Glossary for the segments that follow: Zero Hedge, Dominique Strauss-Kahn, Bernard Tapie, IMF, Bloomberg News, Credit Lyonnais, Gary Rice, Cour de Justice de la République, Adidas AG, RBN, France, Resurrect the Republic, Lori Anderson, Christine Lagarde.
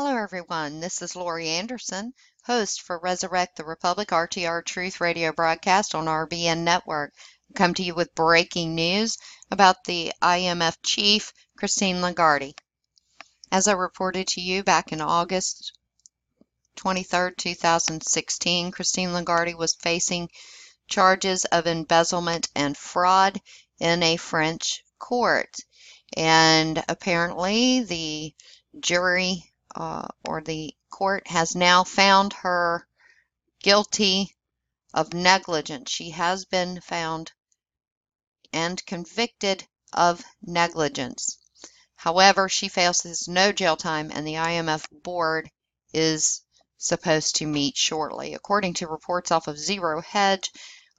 Hello everyone, this is Lori Anderson, host for Resurrect the Republic RTR Truth Radio broadcast on RBN Network. I come to you with breaking news about the IMF chief, Christine Lagarde. As I reported to you back in August 23, 2016, Christine Lagarde was facing charges of embezzlement and fraud in a French court. And apparently the jury or the court has now found her guilty of negligence. She has been found and convicted of negligence. However, she faces no jail time and the IMF board is supposed to meet shortly. According to reports off of Zero Hedge,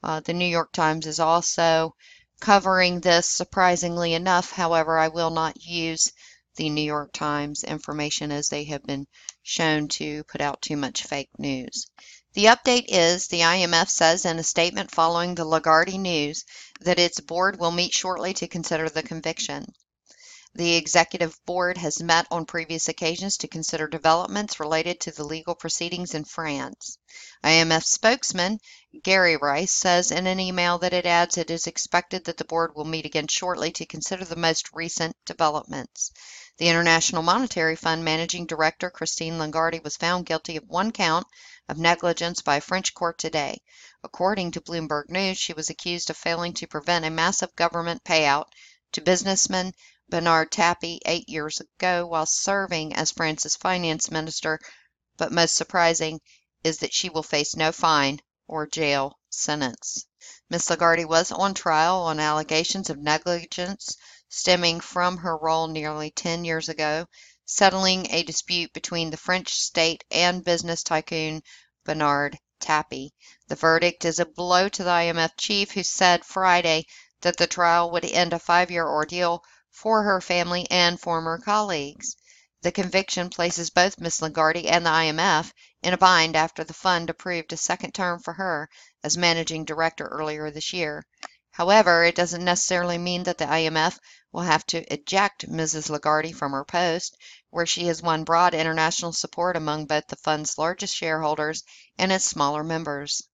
the New York Times is also covering this. Surprisingly enough, however, I will not use the New York Times information as they have been shown to put out too much fake news. The update is the IMF says in a statement following the Lagarde news that its board will meet shortly to consider the conviction. The executive board has met on previous occasions to consider developments related to the legal proceedings in France. IMF spokesman Gary Rice says in an email that it adds it is expected that the board will meet again shortly to consider the most recent developments. The International Monetary Fund Managing Director Christine Lagarde was found guilty of one count of negligence by a French court today. According to Bloomberg News, she was accused of failing to prevent a massive government payout to businessman Bernard Tapie 8 years ago while serving as France's finance minister, but most surprising is that she will face no fine or jail sentence. Ms. Lagarde was on trial on allegations of negligence stemming from her role nearly 10 years ago, settling a dispute between the French state and business tycoon Bernard Tapie. The verdict is a blow to the IMF chief, who said Friday that the trial would end a 5-year ordeal for her family and former colleagues. The conviction places both Ms. Lagarde and the IMF in a bind after the fund approved a second term for her as managing director earlier this year. However, it doesn't necessarily mean that the IMF will have to eject Mrs. Lagarde from her post, where she has won broad international support among both the fund's largest shareholders and its smaller members.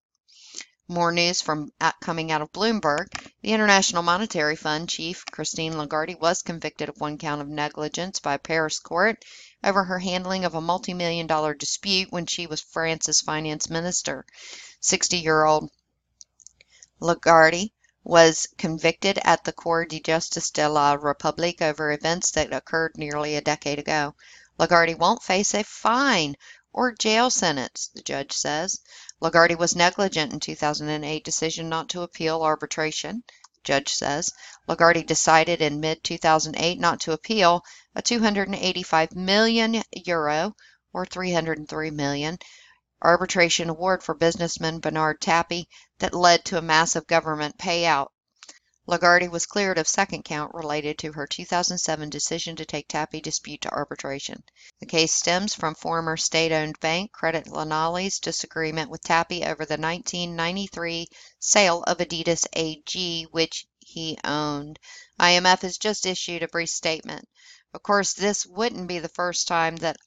More news from coming out of Bloomberg. The International Monetary Fund chief Christine Lagarde was convicted of one count of negligence by a Paris court over her handling of a multi-million-dollar dispute when she was France's finance minister. 60-year-old Lagarde was convicted at the Cour de Justice de la République over events that occurred nearly a decade ago. Lagarde won't face a fine or jail sentence, the judge says. Lagarde was negligent in 2008 decision not to appeal arbitration, the judge says. Lagarde decided in mid-2008 not to appeal a €285 million, or $303 million, arbitration award for businessman Bernard Tapie that led to a massive government payout. Lagarde was cleared of second count related to her 2007 decision to take Tapie dispute to arbitration. The case stems from former state-owned bank Credit Lyonnais' disagreement with Tapie over the 1993 sale of Adidas AG, which he owned. IMF has just issued a brief statement. Of course, this wouldn't be the first time that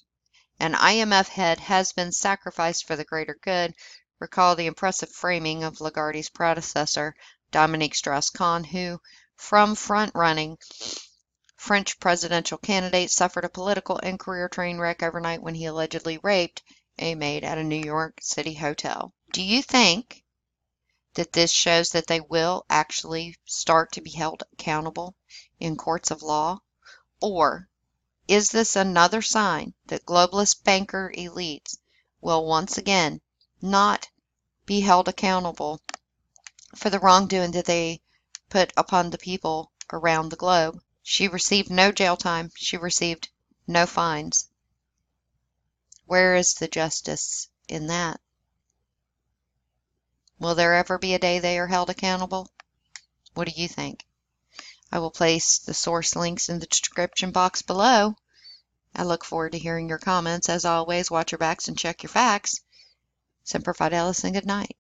an IMF head has been sacrificed for the greater good. Recall the impressive framing of Lagarde's predecessor, Dominique Strauss-Kahn, who, from front-running French presidential candidate, suffered a political and career train wreck overnight when he allegedly raped a maid at a New York City hotel. Do you think that this shows that they will actually start to be held accountable in courts of law? Or is this another sign that globalist banker elites will once again not be held accountable for the wrongdoing that they put upon the people around the globe? She received no jail time. She received no fines. Where is the justice in that? Will there ever be a day they are held accountable? What do you think? I will place the source links in the description box below. I look forward to hearing your comments. As always, watch your backs and check your facts. Semper Fidelis, and good night.